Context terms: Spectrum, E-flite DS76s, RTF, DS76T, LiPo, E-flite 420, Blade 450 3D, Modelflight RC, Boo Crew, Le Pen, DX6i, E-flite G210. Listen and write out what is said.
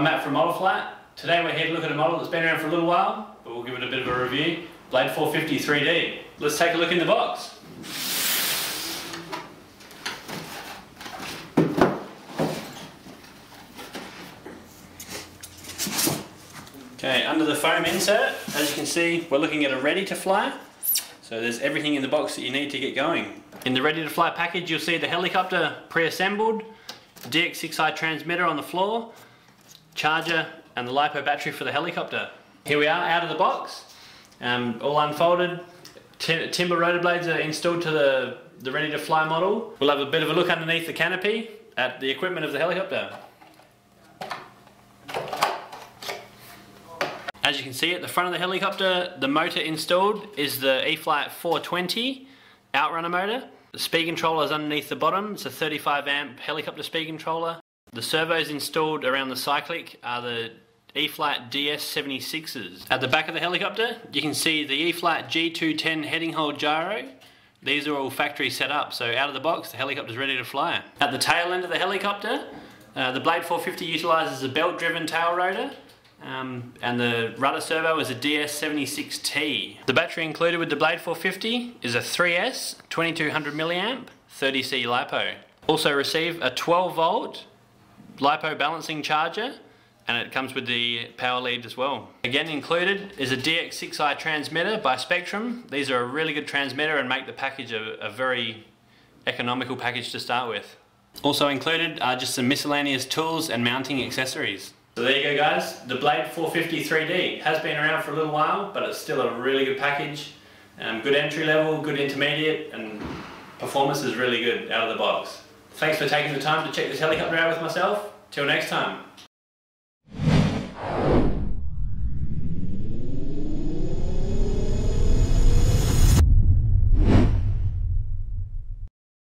I'm Matt from Modelflight. Today we're here to look at a model that's been around for a little while, but we'll give it a bit of a review. Blade 450 3D. Let's take a look in the box. Okay, under the foam insert, as you can see, we're looking at a ready-to-fly. So there's everything in the box that you need to get going. In the ready-to-fly package, you'll see the helicopter pre-assembled, DX6i transmitter on the floor, charger, and the LiPo battery for the helicopter. Here we are out of the box, all unfolded. Timber rotor blades are installed to the ready-to-fly model. We'll have a bit of a look underneath the canopy at the equipment of the helicopter. As you can see at the front of the helicopter, the motor installed is the E-flite 420 outrunner motor. The speed controller is underneath the bottom. It's a 35 amp helicopter speed controller. The servos installed around the cyclic are the E-flite DS76s. At the back of the helicopter, you can see the E-flite G210 heading hold gyro. These are all factory set up, so out of the box, the helicopter's ready to fly. At the tail end of the helicopter, the Blade 450 utilises a belt-driven tail rotor, and the rudder servo is a DS76T. The battery included with the Blade 450 is a 3S 2200 mAh 30C LiPo. Also receive a 12 volt LiPo balancing charger, and it comes with the power lead as well. Again included is a DX6i transmitter by Spectrum. These are a really good transmitter and make the package a very economical package to start with. Also included are just some miscellaneous tools and mounting accessories. So there you go guys, the Blade 450 3D has been around for a little while, but it's still a really good package. Good entry level, good intermediate, and performance is really good out of the box. Thanks for taking the time to check this helicopter out with myself. Till next time.